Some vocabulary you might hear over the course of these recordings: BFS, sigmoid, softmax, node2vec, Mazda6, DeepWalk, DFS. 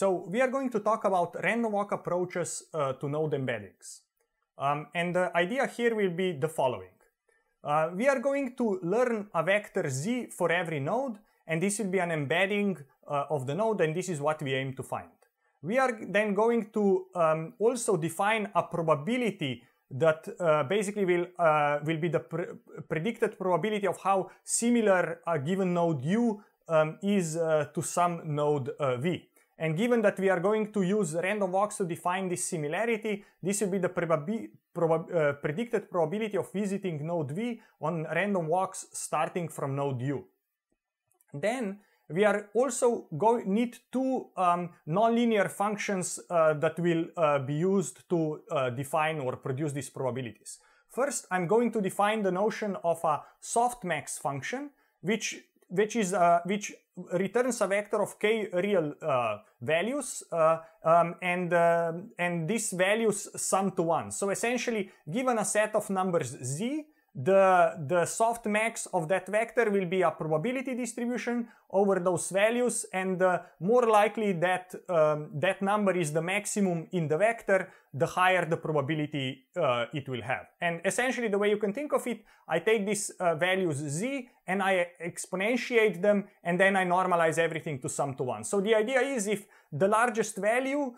So we are going to talk about random walk approaches to node embeddings. And the idea here will be the following. We are going to learn a vector z for every node, and this will be an embedding of the node, and this is what we aim to find. We are then going to also define a probability that basically will be the predicted probability of how similar a given node u is to some node v. And given that we are going to use random walks to define this similarity, this will be the predicted probability of visiting node v on random walks starting from node u. Then we are also need two nonlinear functions that will be used to define or produce these probabilities. First, I'm going to define the notion of a softmax function, which returns a vector of k real values, and these values sum to 1. So essentially, given a set of numbers z, the softmax of that vector will be a probability distribution over those values, and more likely that that number is the maximum in the vector, the higher the probability it will have. And essentially the way you can think of it, I take these values z and I exponentiate them, and then I normalize everything to sum to 1. So the idea is, if the largest value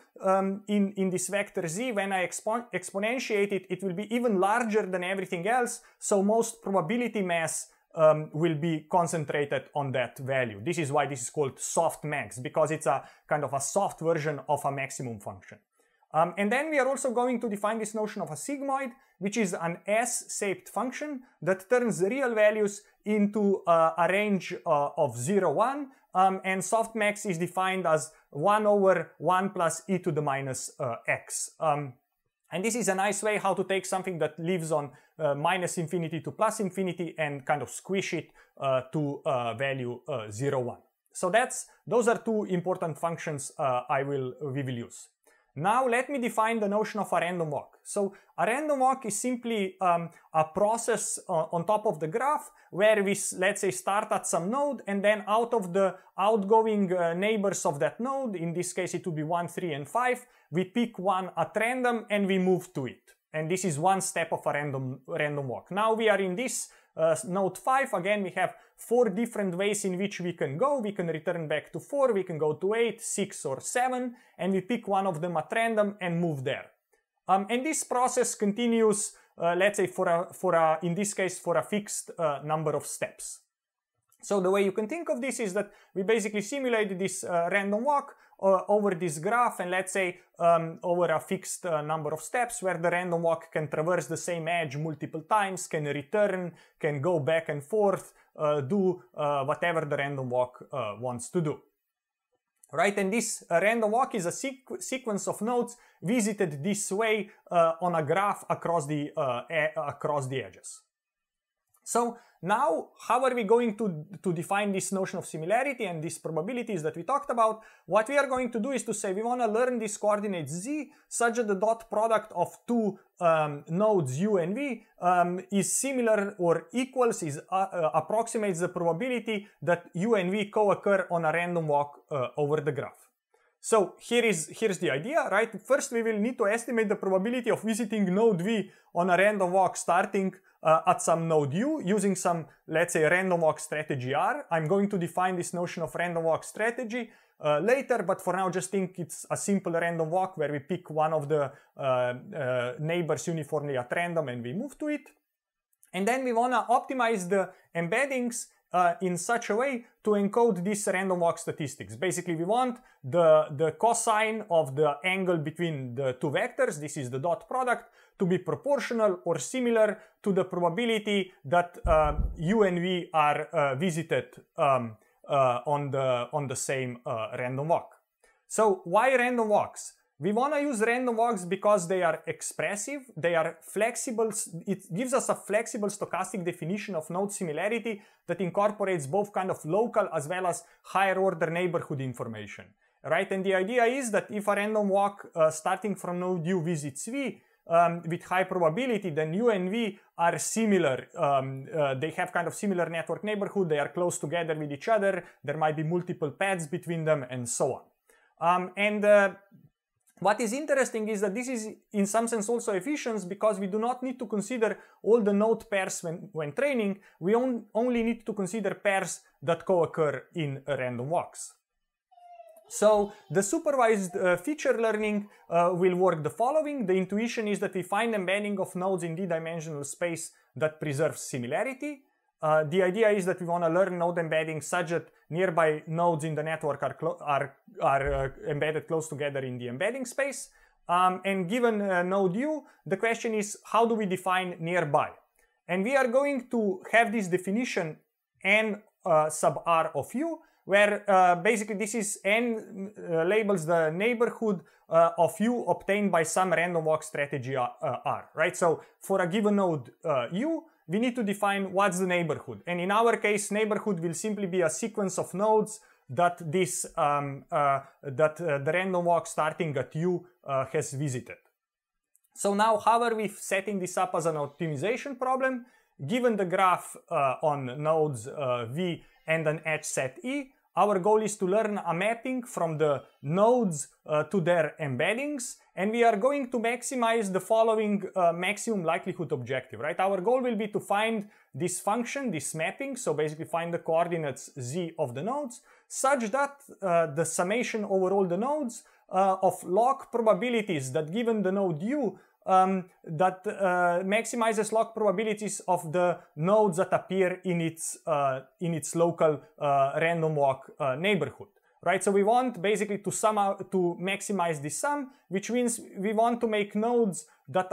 in this vector z, when I exponentiate it, it will be even larger than everything else, so most probability mass will be concentrated on that value. This is why this is called softmax, because it's a kind of a soft version of a maximum function. And then we are also going to define this notion of a sigmoid, which is an S-shaped function that turns real values into a range of 0, 1, and softmax is defined as 1 over 1 plus e to the minus x. And this is a nice way how to take something that lives on minus infinity to plus infinity and kind of squish it to value 0, 1. So those are two important functions we will use. Now let me define the notion of a random walk. So a random walk is simply a process on top of the graph where we, let's say, start at some node, and then out of the outgoing neighbors of that node, in this case it would be 1, 3 and 5, we pick one at random and we move to it. And this is one step of a random walk. Now we are in this node 5, again we have 4 different ways in which we can go. We can return back to 4, we can go to 8, 6 or 7, and we pick one of them at random and move there. And this process continues, let's say, in this case for a fixed number of steps. So the way you can think of this is that we basically simulate this random walk over this graph, and let's say over a fixed number of steps, where the random walk can traverse the same edge multiple times, can return, can go back and forth, do whatever the random walk wants to do. Right, and this random walk is a sequence of nodes visited this way on a graph across the edges. So now, how are we going to define this notion of similarity and these probabilities that we talked about? What we are going to do is to say we want to learn this coordinate z such that the dot product of two nodes u and v is similar or equals, approximates the probability that u and v co-occur on a random walk over the graph. So here's the idea, right? First, we will need to estimate the probability of visiting node v on a random walk starting at some node u using some, let's say, random walk strategy R. I'm going to define this notion of random walk strategy later, but for now just think it's a simple random walk where we pick one of the neighbors uniformly at random and we move to it. And then we want to optimize the embeddings in such a way to encode these random walk statistics. Basically, we want the cosine of the angle between the two vectors, this is the dot product, to be proportional or similar to the probability that u and v are visited on the same random walk. So why random walks? We want to use random walks because they are expressive, they are flexible, it gives us a flexible stochastic definition of node similarity that incorporates both kind of local as well as higher order neighborhood information, right? And the idea is that if a random walk starting from node u visits v with high probability, then u and v are similar. They have kind of similar network neighborhood, they are close together with each other, there might be multiple paths between them and so on. What is interesting is that this is in some sense also efficient because we do not need to consider all the node pairs when training. We only need to consider pairs that co-occur in random walks. So the supervised feature learning will work the following. The intuition is that we find embedding of nodes in d-dimensional space that preserves similarity. The idea is that we want to learn node embedding such that nearby nodes in the network are embedded close together in the embedding space. And given node u, the question is how do we define nearby? And we are going to have this definition n sub r of u, where basically this is n labels the neighborhood of u obtained by some random walk strategy r, right? So for a given node u, we need to define what's the neighborhood. And in our case, neighborhood will simply be a sequence of nodes that the random walk starting at u has visited. So now how are we setting this up as an optimization problem? Given the graph on nodes v and an edge set e, our goal is to learn a mapping from the nodes to their embeddings, and we are going to maximize the following maximum likelihood objective, right? Our goal will be to find this function, this mapping, so basically find the coordinates z of the nodes, such that the summation over all the nodes of log probabilities that given the node u, that maximizes log probabilities of the nodes that appear in its local random walk neighborhood, right? So we want basically to sum out, to maximize this sum, which means we want to make nodes that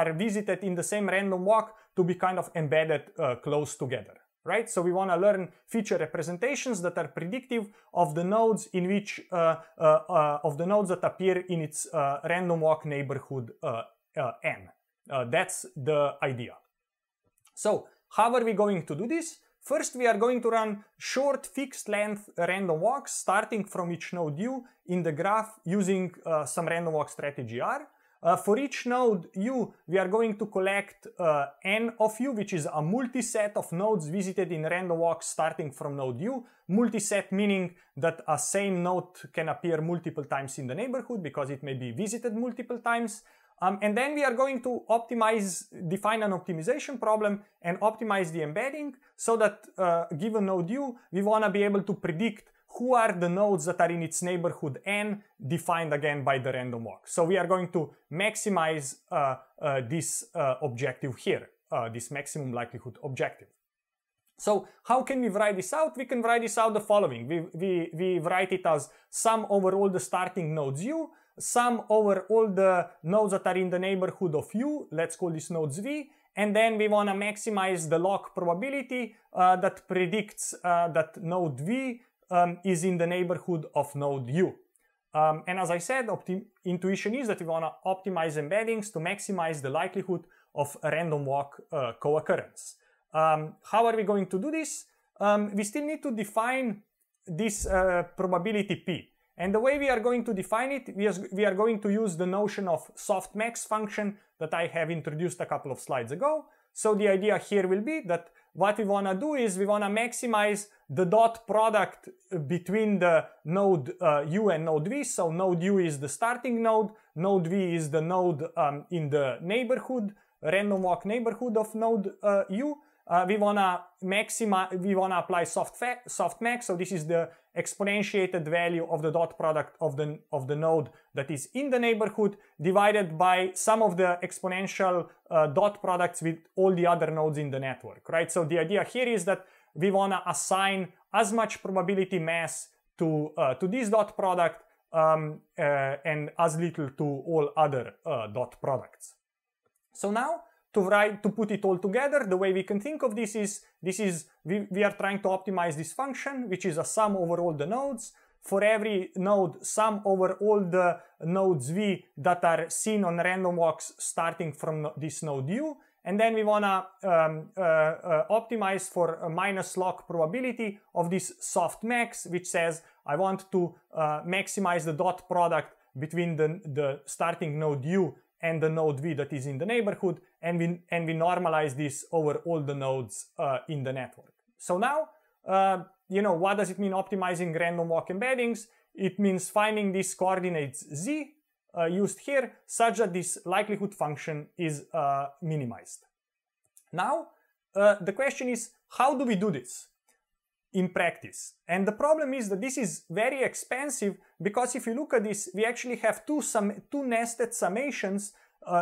are visited in the same random walk to be kind of embedded close together, right? So we want to learn feature representations that are predictive of the nodes in which of the nodes that appear in its random walk neighborhood n. That's the idea. So how are we going to do this? First, we are going to run short fixed length random walks starting from each node u in the graph using some random walk strategy r. For each node u, we are going to collect n of u, which is a multiset of nodes visited in random walks starting from node u. Multiset meaning that a same node can appear multiple times in the neighborhood because it may be visited multiple times. And then we are going to define an optimization problem and optimize the embedding so that given node u, we want to be able to predict who are the nodes that are in its neighborhood n, defined again by the random walk. So we are going to maximize this objective here, this maximum likelihood objective. So how can we write this out? We can write this out the following. We write it as sum over all the starting nodes u, sum over all the nodes that are in the neighborhood of u, let's call this nodes v, and then we want to maximize the log probability that predicts that node v is in the neighborhood of node u. And as I said, intuition is that we want to optimize embeddings to maximize the likelihood of a random walk co-occurrence. How are we going to do this? We still need to define this probability p. And the way we are going to define it, we are going to use the notion of softmax function that I have introduced a couple of slides ago. So the idea here will be that what we want to do is we want to maximize the dot product between the node u and node v. So node u is the starting node, node v is the node in the neighborhood, random walk neighborhood of node u. We want to apply softmax, so this is the exponentiated value of the dot product of the node that is in the neighborhood divided by some of the exponential dot products with all the other nodes in the network, right? So the idea here is that we want to assign as much probability mass to this dot product and as little to all other dot products. So now, to put it all together, the way we can think of this is we are trying to optimize this function, which is a sum over all the nodes. For every node, sum over all the nodes v that are seen on random walks starting from this node u. And then we want to optimize for a minus log probability of this softmax, which says I want to maximize the dot product between the starting node u and the node v that is in the neighborhood, and we normalize this over all the nodes in the network. So now, you know, what does it mean optimizing random walk embeddings? It means finding these coordinates z used here, such that this likelihood function is minimized. Now, the question is, how do we do this in practice? And the problem is that this is very expensive, because if you look at this, we actually have two nested summations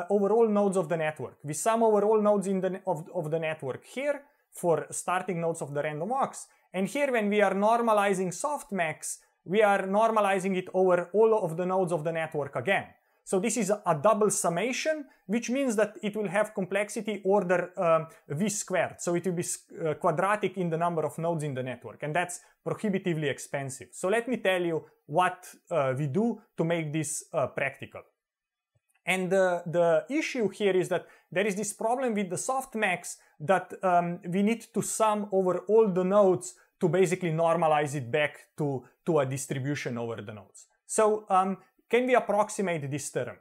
over all nodes of the network. We sum over all nodes of the network here for starting nodes of the random walks, and here when we are normalizing softmax, we are normalizing it over all of the nodes of the network again. So this is a double summation, which means that it will have complexity order v squared. So it will be quadratic in the number of nodes in the network, and that's prohibitively expensive. So let me tell you what we do to make this practical. And the issue here is that there is this problem with the softmax that we need to sum over all the nodes to basically normalize it back to a distribution over the nodes. So can we approximate this term?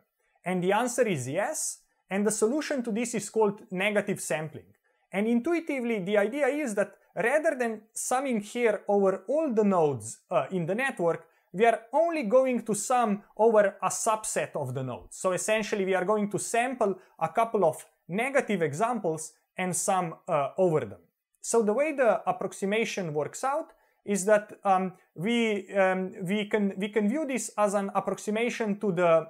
And the answer is yes, and the solution to this is called negative sampling. And intuitively the idea is that rather than summing here over all the nodes in the network, we are only going to sum over a subset of the nodes. So essentially we are going to sample a couple of negative examples and sum over them. So the way the approximation works out is that we can view this as an approximation to the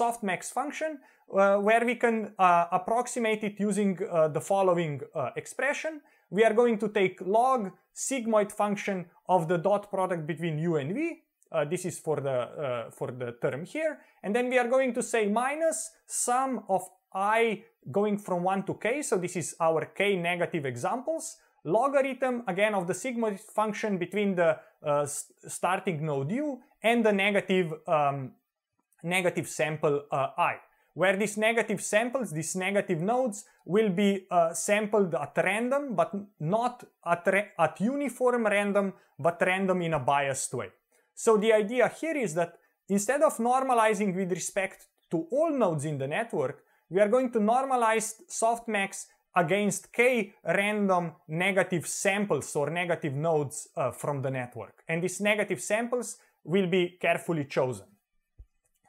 softmax function, where we can approximate it using the following expression. We are going to take log sigmoid function of the dot product between u and v. This is for the term here, and then we are going to say minus sum of I going from 1 to k, so this is our k negative examples, logarithm again of the sigmoid function between the starting node u and the negative sample I, where these negative samples, these negative nodes, will be sampled at random, but not at uniform random, but random in a biased way. So the idea here is that instead of normalizing with respect to all nodes in the network, we are going to normalize softmax against k random negative samples or negative nodes from the network. And these negative samples will be carefully chosen.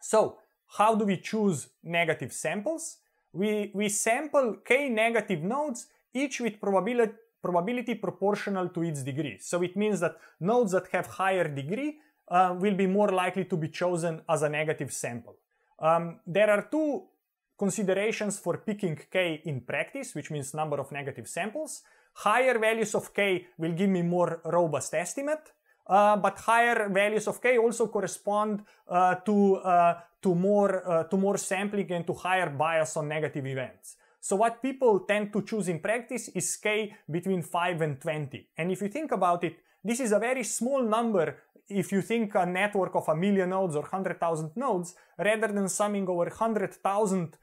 So how do we choose negative samples? We sample k negative nodes, each with probability proportional to its degree. So it means that nodes that have higher degree will be more likely to be chosen as a negative sample. There are two considerations for picking k in practice, which means number of negative samples. Higher values of k will give me more robust estimate, but higher values of k also correspond to more sampling and to higher bias on negative events. So what people tend to choose in practice is k between 5 and 20. And if you think about it, this is a very small number if you think a network of 1 million nodes or 100,000 nodes, rather than summing over 100,000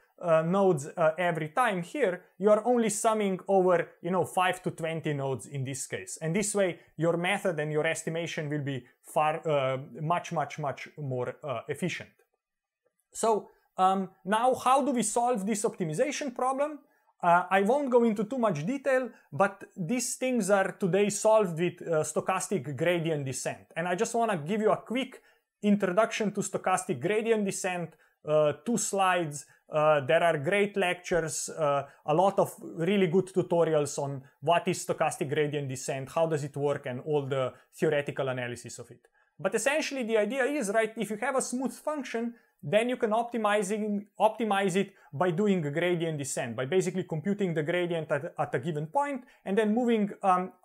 nodes every time here, you are only summing over 5 to 20 nodes in this case. And this way your method and your estimation will be far much more efficient. So now how do we solve this optimization problem? I won't go into too much detail, but these things are today solved with stochastic gradient descent. And I just want to give you a quick introduction to stochastic gradient descent, 2 slides. There are great lectures, a lot of really good tutorials on what is stochastic gradient descent, how does it work, and all the theoretical analysis of it. But essentially the idea is, right, if you have a smooth function, then you can optimize it by doing a gradient descent, by basically computing the gradient at a given point and then moving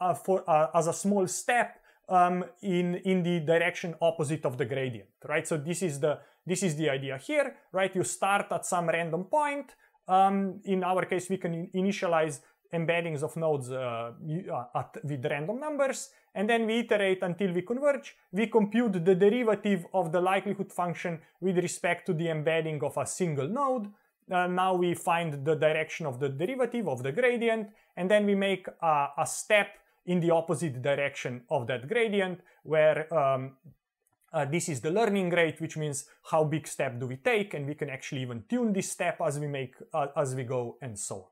as a small step in the direction opposite of the gradient, right? So this is the idea here, right? You start at some random point. In our case, we can initialize embeddings of nodes with random numbers, and then we iterate until we converge. We compute the derivative of the likelihood function with respect to the embedding of a single node. Now we find the direction of the derivative of the gradient, and then we make a step in the opposite direction of that gradient, where this is the learning rate, which means how big step do we take, and we can actually even tune this step as we go, and so on.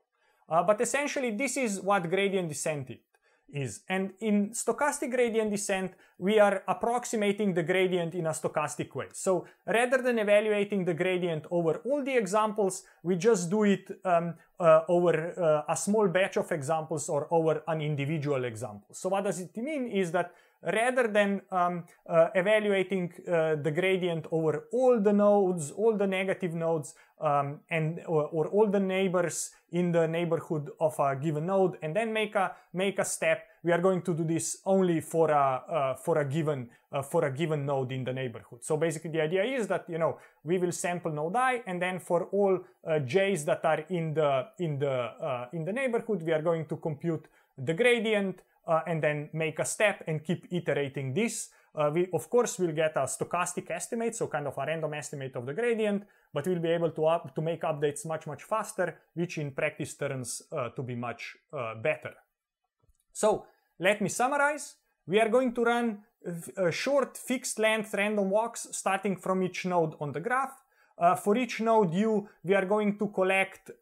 But essentially this is what gradient descent is. is. And in stochastic gradient descent, we are approximating the gradient in a stochastic way. So rather than evaluating the gradient over all the examples, we just do it over a small batch of examples or over an individual example. So what does it mean is that rather than evaluating the gradient over all the nodes, all the negative nodes, or all the neighbors in the neighborhood of a given node, and then make a step, we are going to do this only for a given node in the neighborhood. So basically, the idea is that we will sample node I, and then for all j's that are in the neighborhood, we are going to compute the gradient. And then make a step and keep iterating this. We of course will get a stochastic estimate, so kind of a random estimate of the gradient, but we'll be able to make updates much faster, which in practice turns to be much better. So let me summarize. We are going to run short fixed length random walks starting from each node on the graph. For each node u, we are going to collect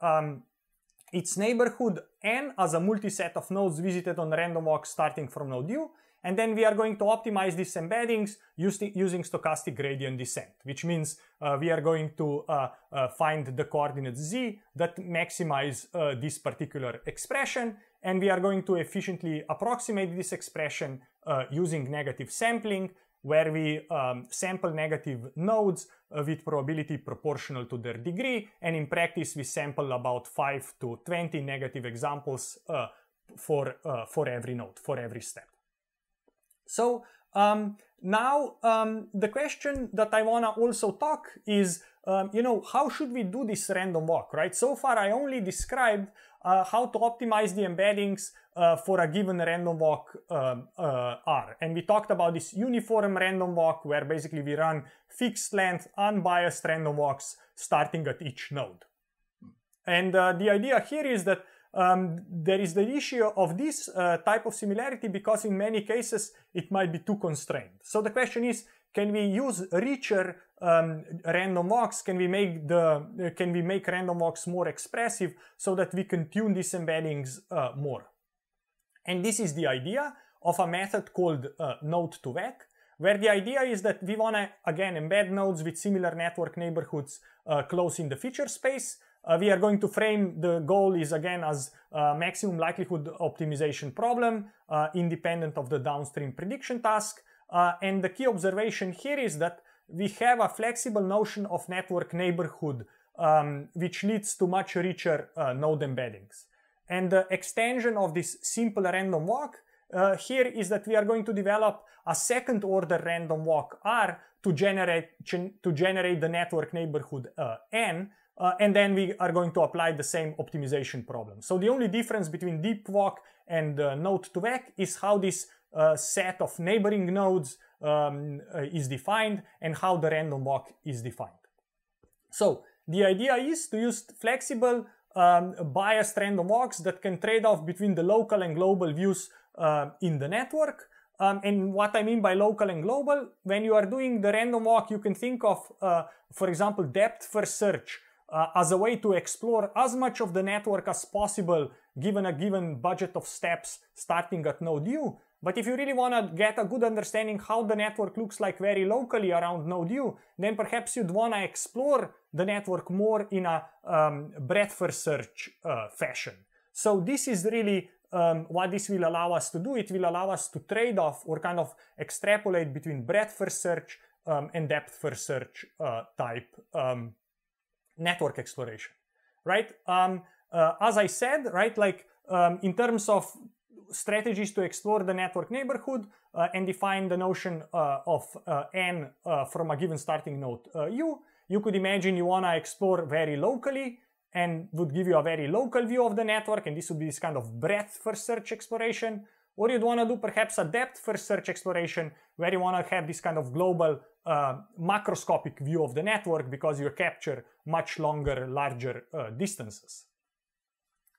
its neighborhood n as a multiset of nodes visited on random walks starting from node u, and then we are going to optimize these embeddings using stochastic gradient descent, which means we are going to find the coordinates z that maximize this particular expression, and we are going to efficiently approximate this expression using negative sampling, where we sample negative nodes with probability proportional to their degree, and in practice we sample about 5 to 20 negative examples for every node, for every step. So now the question that I wanna also talk is, how should we do this random walk, right? So far I only described how to optimize the embeddings for a given random walk R. And we talked about this uniform random walk, where basically we run fixed length, unbiased random walks starting at each node. And the idea here is that there is the issue of this type of similarity because in many cases it might be too constrained. So the question is, can we use richer random walks? Can we make can we make random walks more expressive so that we can tune these embeddings more? And this is the idea of a method called node2vec, where the idea is that we want to, again, embed nodes with similar network neighborhoods close in the feature space. We are going to frame the goal is, again, as maximum likelihood optimization problem, independent of the downstream prediction task. And the key observation here is that we have a flexible notion of network neighborhood, which leads to much richer node embeddings. And the extension of this simple random walk here is that we are going to develop a second order random walk R to generate the network neighborhood N, and then we are going to apply the same optimization problem. So the only difference between DeepWalk and node2vec is how this set of neighboring nodes is defined and how the random walk is defined. So the idea is to use flexible biased random walks that can trade off between the local and global views in the network. And what I mean by local and global, when you are doing the random walk, you can think of, for example, depth first search as a way to explore as much of the network as possible given a given budget of steps starting at node u. But if you really want to get a good understanding how the network looks like very locally around node u, then perhaps you'd want to explore the network more in a breadth first search fashion. So this is really what this will allow us to do. It will allow us to trade off or kind of extrapolate between breadth first search and depth first search type network exploration, right? As I said, right, like in terms of strategies to explore the network neighborhood and define the notion of n from a given starting node u. You could imagine you want to explore very locally and would give you a very local view of the network, and this would be this kind of breadth first search exploration. Or you'd want to do perhaps a depth first search exploration where you want to have this kind of global macroscopic view of the network because you capture much longer, larger distances,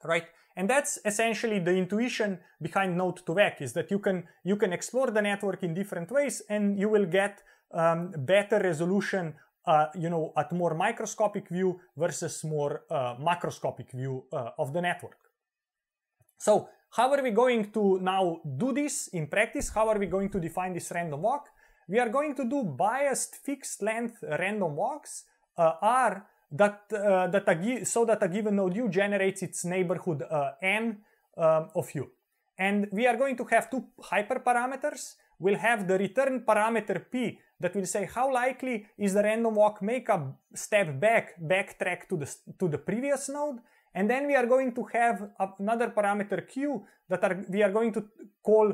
right? And that's essentially the intuition behind node2vec, is that you can explore the network in different ways and you will get better resolution at more microscopic view versus more macroscopic view of the network. So How are we going to now do this in practice? How are we going to define this random walk? We are going to do biased fixed length random walks so that a given node u generates its neighborhood n of u. And we are going to have two hyperparameters. We'll have the return parameter p that will say how likely is the random walk make a step backtrack to the previous node. And then we are going to have another parameter q that we are going to call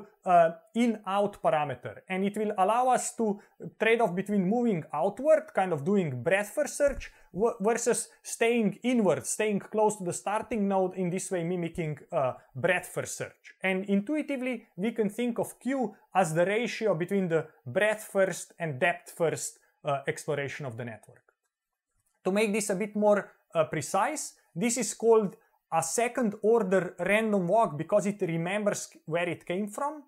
in-out parameter. And it will allow us to trade off between moving outward, kind of doing breadth first search, versus staying inward, staying close to the starting node, in this way mimicking breadth first search. And intuitively, we can think of q as the ratio between the breadth first and depth first exploration of the network. To make this a bit more precise, this is called a second order random walk because it remembers where it came from.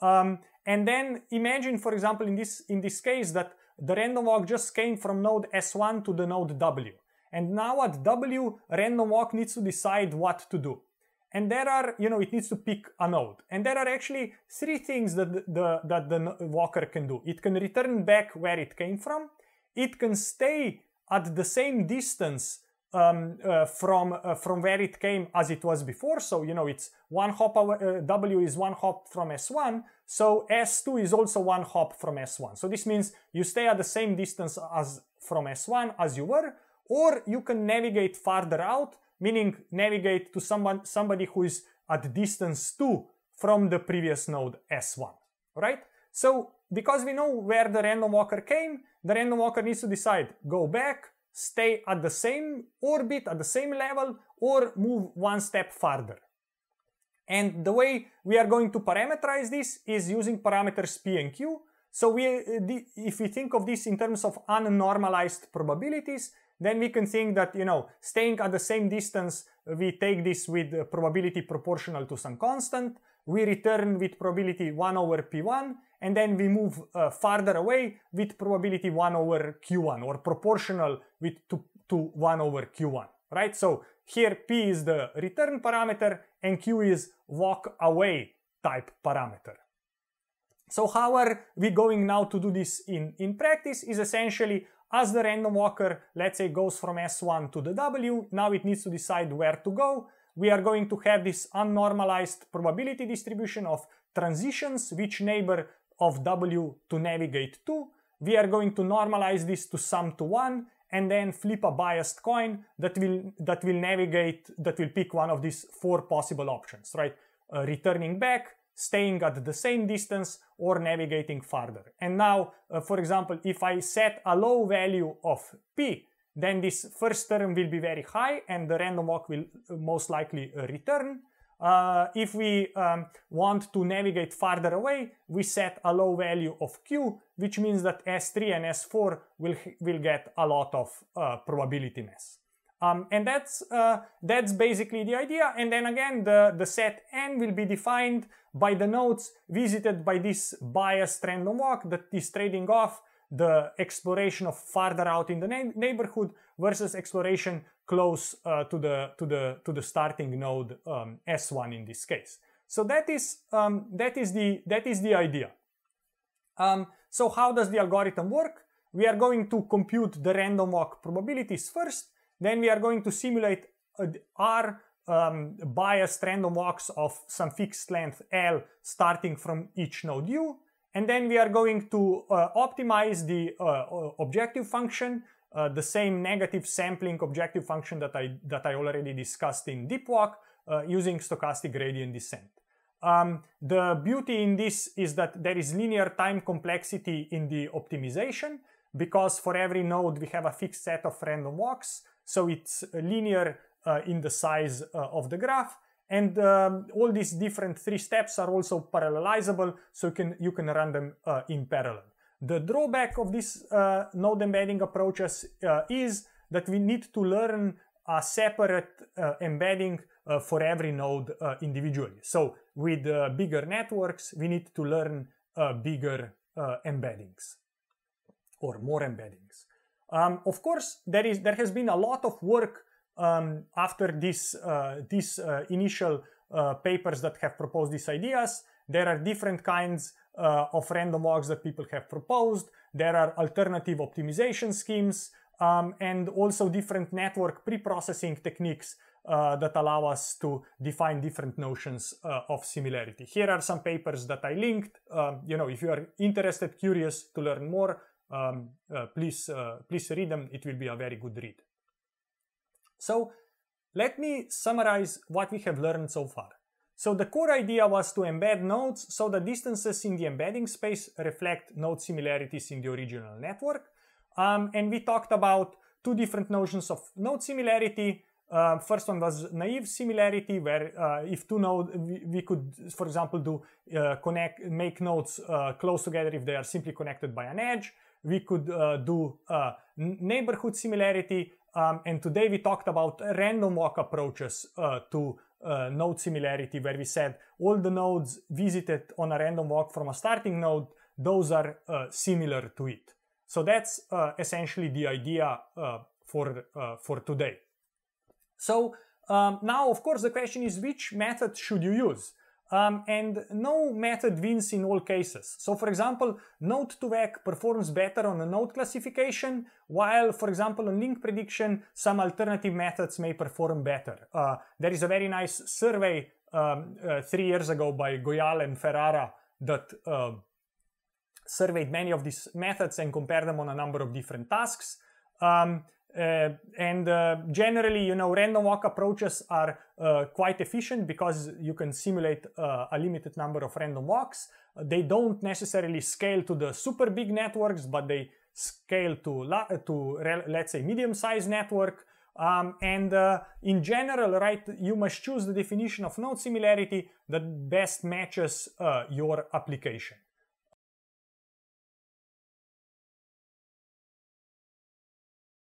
And then imagine, for example, in this case that the random walk just came from node S1 to the node W. And now at W, random walk needs to decide what to do. And there are, you know, it needs to pick a node. And there are actually three things that the walker can do. It can return back where it came from. It can stay at the same distance from where it came as it was before. So, you know, it's one hop away, W is one hop from S1, so S2 is also one hop from S1. So this means you stay at the same distance as from S1 as you were, or you can navigate farther out, meaning navigate to somebody who is at distance 2 from the previous node S1, right? So because we know where the random walker came, the random walker needs to decide, go back, stay at the same orbit, at the same level, or move one step farther. And the way we are going to parameterize this is using parameters p and q. So if we think of this in terms of unnormalized probabilities, then we can think that, you know, staying at the same distance, we take this with probability proportional to some constant, we return with probability 1 over p1, and then we move farther away with probability 1 over q1, or proportional to 1 over q1, right? So here p is the return parameter and q is walk away type parameter. So how are we going now to do this in practice is essentially, as the random walker, let's say, goes from S1 to the W, now it needs to decide where to go. We are going to have this unnormalized probability distribution of transitions, which neighbor of W to navigate to. We are going to normalize this to sum to 1 and then flip a biased coin that will pick one of these four possible options, right? Returning back, staying at the same distance, or navigating farther. And now, for example, if I set a low value of P, then this first term will be very high and the random walk will most likely return. If we want to navigate farther away, we set a low value of q, which means that S3 and S4 will get a lot of probability mess. And that's basically the idea. And then again, the set n will be defined by the nodes visited by this biased random walk that is trading off the exploration of farther out in the neighborhood versus exploration close to the starting node S1 in this case. So that is the idea. So how does the algorithm work? We are going to compute the random walk probabilities first. Then we are going to simulate R biased random walks of some fixed length L starting from each node U. And then we are going to optimize the objective function, the same negative sampling objective function that I already discussed in DeepWalk, using stochastic gradient descent. The beauty in this is that there is linear time complexity in the optimization, because for every node we have a fixed set of random walks, so it's linear in the size of the graph. And all these different three steps are also parallelizable, so you can run them in parallel. The drawback of this node embedding approaches is that we need to learn a separate embedding for every node individually. So with bigger networks, we need to learn bigger embeddings, or more embeddings. Of course, there has been a lot of work after this initial papers that have proposed these ideas. There are different kinds of random walks that people have proposed. There are alternative optimization schemes and also different network pre-processing techniques that allow us to define different notions of similarity. Here are some papers that I linked. You know, if you are interested, curious to learn more, please read them. It will be a very good read. So let me summarize what we have learned so far. So the core idea was to embed nodes so the distances in the embedding space reflect node similarities in the original network. And we talked about two different notions of node similarity. First one was naive similarity, where if two nodes, we could, for example, do make nodes close together if they are simply connected by an edge. We could do neighborhood similarity, and today we talked about random walk approaches to node similarity, where we said all the nodes visited on a random walk from a starting node, those are similar to it. So that's essentially the idea for today. So now, of course, the question is which method should you use? And no method wins in all cases. So, for example, node2vec performs better on a node classification, while, for example, on link prediction, some alternative methods may perform better. There is a very nice survey 3 years ago by Goyal and Ferrara that surveyed many of these methods and compared them on a number of different tasks. Generally, you know, random walk approaches are quite efficient because you can simulate a limited number of random walks. They don't necessarily scale to the super big networks, but they scale to let's say, medium-sized network. In general, right, you must choose the definition of node similarity that best matches your application.